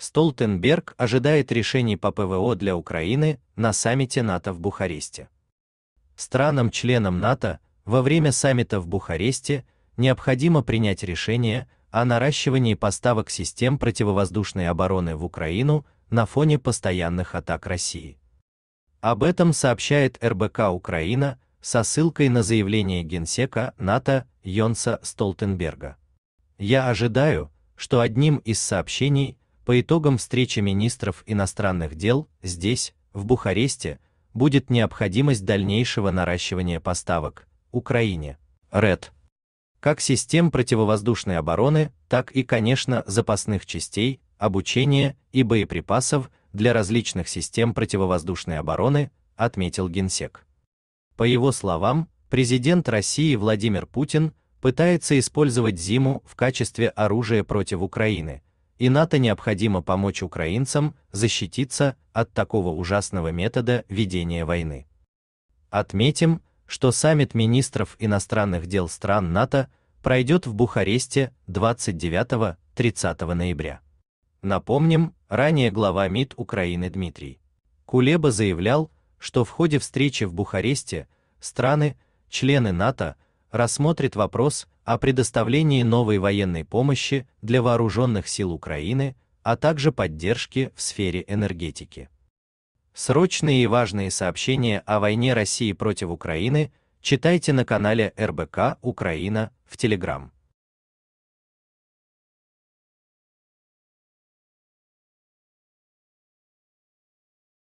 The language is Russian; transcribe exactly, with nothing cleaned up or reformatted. Столтенберг ожидает решений по ПВО для Украины на саммите НАТО в Бухаресте. Странам-членам НАТО во время саммита в Бухаресте необходимо принять решение о наращивании поставок систем противовоздушной обороны в Украину на фоне постоянных атак России. Об этом сообщает эр бэ ка-Украина со ссылкой на заявление генсека НАТО Йенса Столтенберга. Я ожидаю, что одним из сообщений по итогам встречи министров иностранных дел здесь, в Бухаресте, будет необходимость дальнейшего наращивания поставок Украине РЭД. Как систем противовоздушной обороны, так и, конечно, запасных частей, обучения и боеприпасов для различных систем противовоздушной обороны, отметил генсек. По его словам, президент России Владимир Путин пытается использовать зиму в качестве оружия против Украины, и НАТО необходимо помочь украинцам защититься от такого ужасного метода ведения войны. Отметим, что саммит министров иностранных дел стран НАТО пройдет в Бухаресте двадцать девятого — тридцатого ноября. Напомним, ранее глава МИД Украины Дмитрий Кулеба заявлял, что в ходе встречи в Бухаресте страны, члены НАТО, рассмотрят вопрос о предоставлении новой военной помощи для вооруженных сил Украины, а также поддержки в сфере энергетики. Срочные и важные сообщения о войне России против Украины читайте на канале эр бэ ка Украина в Телеграм.